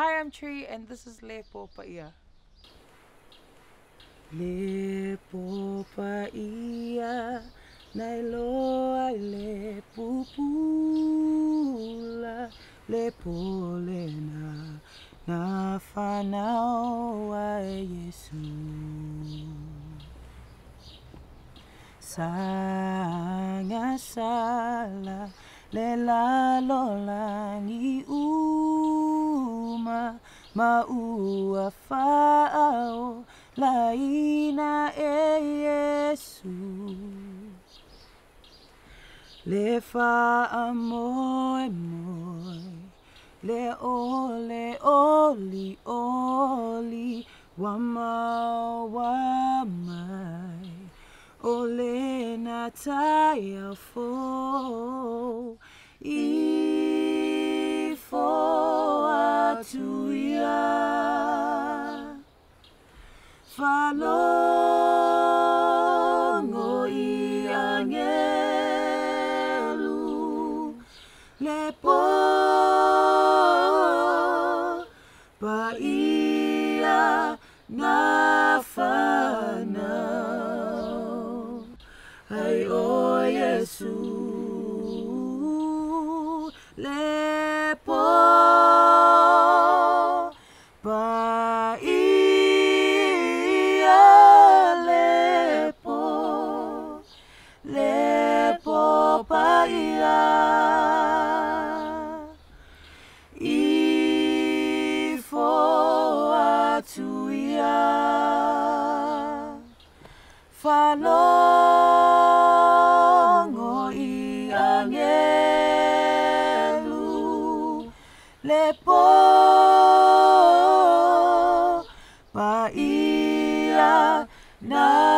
Hi, I'm Tree and this is Le Po Pa'ia. Le Po Pa'ia, nailoa le pupula, le polena, na fanao a Yesu. Sanga sala, le la lola ni uma, maua fa'ao, laina e Yesu. Le fa'a moe moe, le ole oli oli, wamau wamai, ole na taia fo, I fo atuia, falongo I angelu, le po pa'ia na fanau. Ay, oh Jesús, le po pa'ia, le po pa'ia, I fo atuia, falongo I angelu, le po pa'ia na.